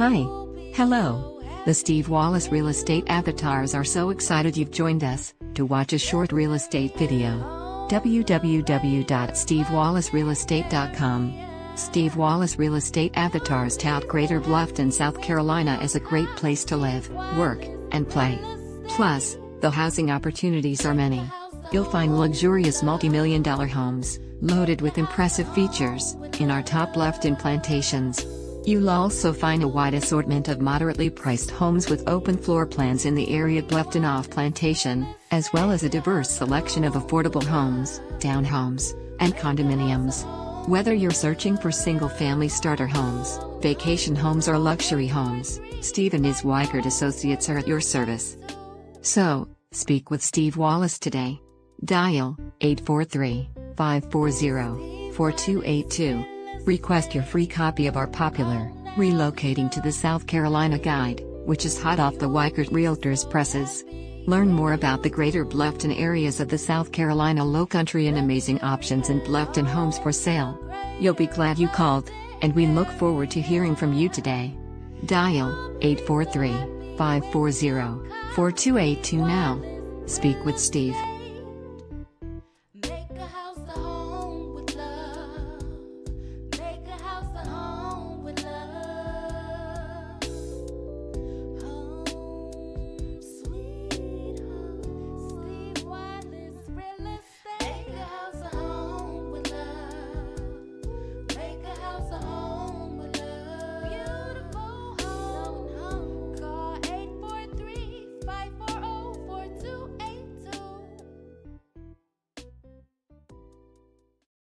Hi. Hello. The Steve Wallace Real Estate Avatars are so excited you've joined us to watch a short real estate video. www.stevewallacerealestate.com. Steve Wallace Real Estate Avatars tout Greater Bluffton, South Carolina as a great place to live, work, and play. Plus, the housing opportunities are many. You'll find luxurious multi-million-dollar homes, loaded with impressive features, in our top Bluffton plantations. You'll also find a wide assortment of moderately priced homes with open floor plans in the area Bluffton off plantation, as well as a diverse selection of affordable homes, townhomes, and condominiums. Whether you're searching for single-family starter homes, vacation homes or luxury homes, Steve and his Weichert associates are at your service. So, speak with Steve Wallace today. Dial 843-540-4282. Request your free copy of our popular, Relocating to the South Carolina Guide, which is hot off the Weichert Realtors presses. Learn more about the greater Bluffton areas of the South Carolina Lowcountry and amazing options in Bluffton homes for sale. You'll be glad you called, and we look forward to hearing from you today. Dial 843-540-4282 now. Speak with Steve.